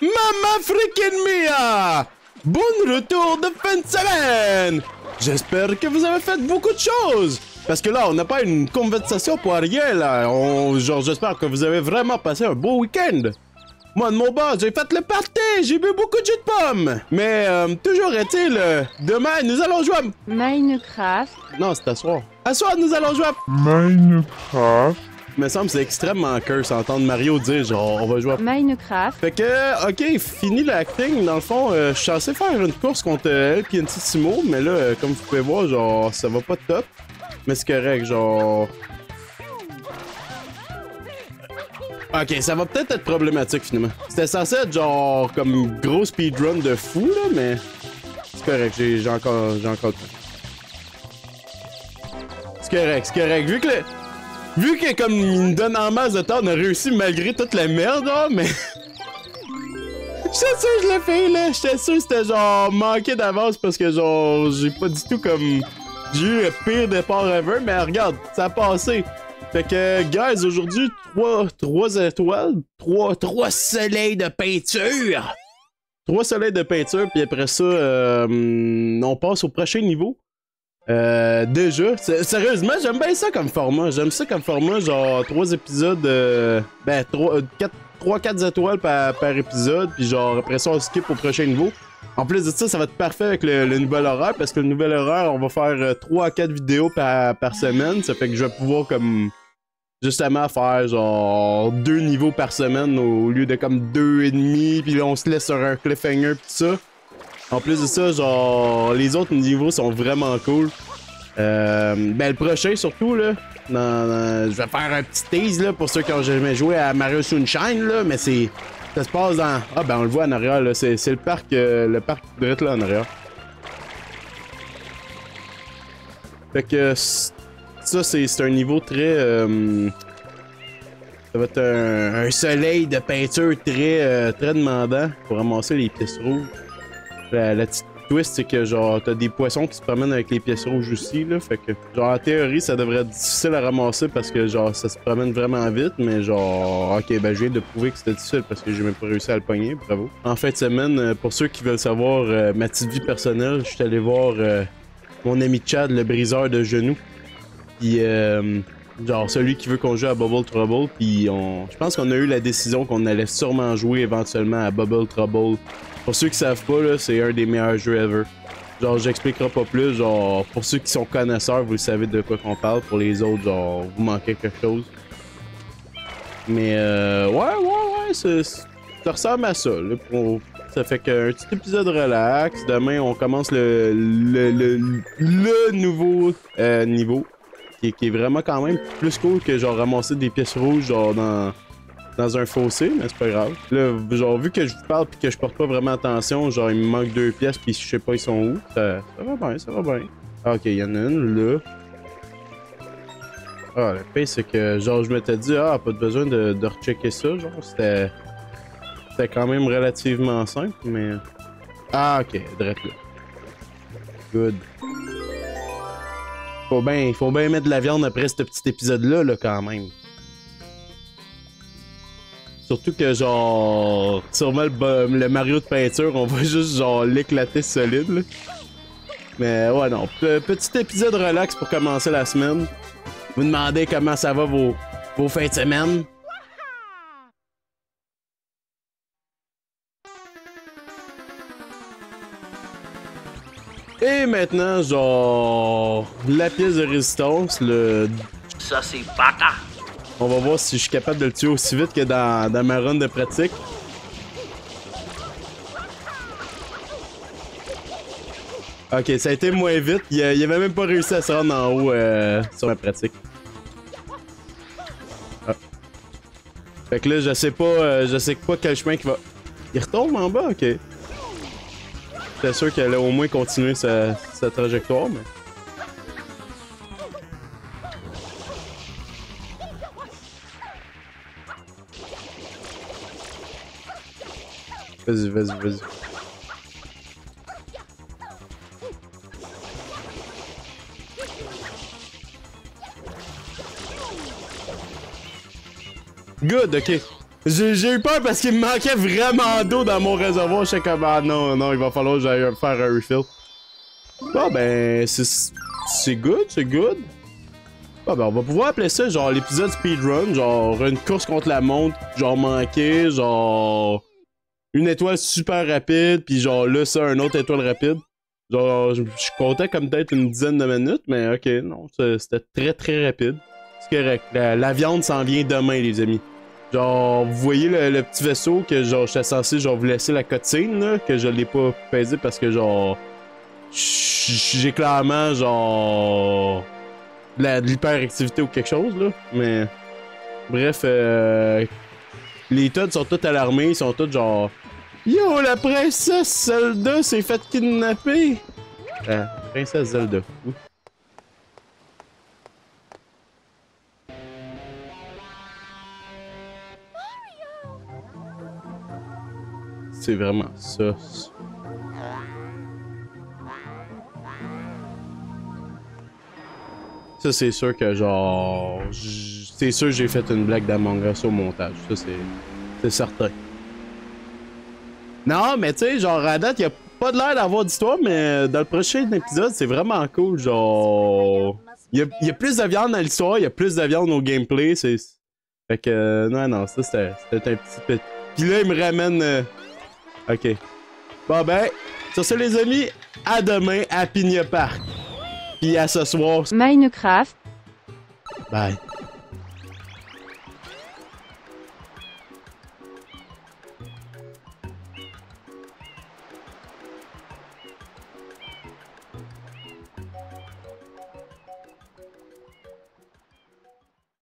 Mama freaking mia! Bon retour de fin de semaine! J'espère que vous avez fait beaucoup de choses! Parce que là, on n'a pas une conversation pour rien, là. Genre, j'espère que vous avez vraiment passé un beau week-end. Moi, de mon bord, j'ai fait le party! J'ai bu beaucoup de jus de pomme! Mais, toujours est-il, demain, nous allons jouer à... Minecraft. Non, c'est à soir. À soir, nous allons jouer à... Minecraft. Il me semble que c'est extrêmement curse entendre Mario dire genre on va jouer à Minecraft. Fait que, ok, fini l'acting. Dans le fond, je suis censé faire une course contre elle et une petite Simo, mais là, comme vous pouvez voir, genre ça va pas top. Mais c'est correct, genre. Ok, ça va peut-être être problématique finalement. C'était censé être genre comme une grosse speedrun de fou là, mais c'est correct, j'ai encore le temps. C'est correct, Vu que comme il me donne en masse de temps, on a réussi malgré toute la merde, hein, mais... J'étais sûr que je l'ai fait, là. J'étais sûr que c'était genre manqué d'avance parce que genre, j'ai pas du tout comme... J'ai eu le pire départ ever, mais regarde, ça a passé. Fait que, guys, aujourd'hui, trois soleils de peinture. 3 soleils de peinture, puis après ça, on passe au prochain niveau. Déjà, sérieusement, j'aime bien ça comme format. J'aime ça comme format, genre 3 épisodes, 3-4 étoiles par épisode, puis genre après ça on skip au prochain niveau. En plus de ça, ça va être parfait avec le nouvel horaire, parce que le nouvel horaire, on va faire 3 à 4 vidéos par semaine. Ça fait que je vais pouvoir comme justement faire genre 2 niveaux par semaine au lieu de comme 2,5, puis on se laisse sur un cliffhanger pis ça. En plus de ça, genre, les autres niveaux sont vraiment cool. Ben, le prochain, surtout, là, je vais faire un petit tease, là, pour ceux qui ont jamais joué à Mario Sunshine, là, mais c'est... Ça se passe dans... Ah, ben, on le voit en arrière, là, c'est le parc direct, là, en arrière. Fait que... Ça, c'est un niveau très... Ça va être un soleil de peinture très demandant pour ramasser les pièces rouges. La petite twist, c'est que genre t'as des poissons qui se promènent avec les pièces rouges aussi là, fait que genre en théorie ça devrait être difficile à ramasser parce que genre ça se promène vraiment vite, mais genre ok, ben je viens de prouver que c'était difficile parce que j'ai même pas réussi à le pogner, bravo. En fin de semaine, pour ceux qui veulent savoir ma petite vie personnelle, je suis allé voir mon ami Chad, le briseur de genoux, puis genre celui qui veut qu'on joue à Bubble Trouble, puis je pense qu'on a eu la décision qu'on allait sûrement jouer éventuellement à Bubble Trouble. Pour ceux qui savent pas, là, c'est un des meilleurs jeux ever. Genre, j'expliquerai pas plus, genre, pour ceux qui sont connaisseurs, vous savez de quoi qu'on parle. Pour les autres, genre, vous manquez quelque chose. Mais, ouais, ça ressemble à ça, là. Ça fait qu'un petit épisode relax. Demain, on commence le nouveau niveau. Qui est vraiment quand même plus cool que, genre, ramasser des pièces rouges, genre, dans un fossé, mais c'est pas grave. Là, genre, vu que je vous parle pis que je porte pas vraiment attention, genre, il me manque 2 pièces pis je sais pas ils sont où. Ça va bien, Ah, ok, il y en a une, là. Ah, le pire, c'est que, genre, je m'étais dit, ah, pas de besoin de rechecker ça, genre, c'était quand même relativement simple, mais... Ah, ok, direct là. Good. Faut bien mettre de la viande après ce petit épisode-là, là, quand même. Surtout que genre, sûrement le Mario de peinture, on va juste genre l'éclater solide là. Mais ouais non, petit épisode relax pour commencer la semaine. Vous demandez comment ça va vos fins de semaine. Et maintenant genre, la pièce de résistance, le... Ça c'est bata. On va voir si je suis capable de le tuer aussi vite que dans ma run de pratique. Ok, ça a été moins vite. Il avait même pas réussi à se rendre en haut sur ma pratique. Ah. Fait que là, je sais pas quel chemin qu'il va... Il retombe en bas, ok. J'étais sûr qu'elle allait au moins continuer sa trajectoire, mais... Vas-y. Good, ok. J'ai eu peur parce qu'il me manquait vraiment d'eau dans mon réservoir. Je sais comme, ah non, non, il va falloir que j'aille faire un refill. Bon, ben, c'est good, c'est good. Bon, ben, on va pouvoir appeler ça, genre, l'épisode speedrun, genre, une course contre la montre, genre, manqué, genre, une étoile super rapide, puis genre, là, ça, une autre étoile rapide. Genre, je comptais comme peut-être une dizaine de minutes, mais ok, non, c'était très, très rapide. C'est correct. La viande s'en vient demain, les amis. Genre, vous voyez le petit vaisseau que genre j'étais censé genre vous laisser la cotine là, que je l'ai pas pesé parce que genre j'ai clairement genre de l'hyperactivité ou quelque chose là, mais bref, les Toads sont tous alarmés, ils sont tous genre yo, la princesse Zelda s'est faite kidnapper. Ah, princesse Zelda, oui. C'est vraiment ça. Ça, c'est sûr que genre... C'est sûr que j'ai fait une blague d'Among Us au montage. Ça, c'est certain. Non, mais tu sais, genre, à date, il n'y a pas de l'air d'avoir d'histoire, mais dans le prochain épisode, c'est vraiment cool. Genre... Il y a plus de viande dans l'histoire, il y a plus de viande au gameplay. Fait que... Non, non, ça, c'était un petit... Puis là, il me ramène... Ok. Bon ben, sur ce les amis, à demain à Pigne Park. Puis à ce soir. Minecraft. Bye.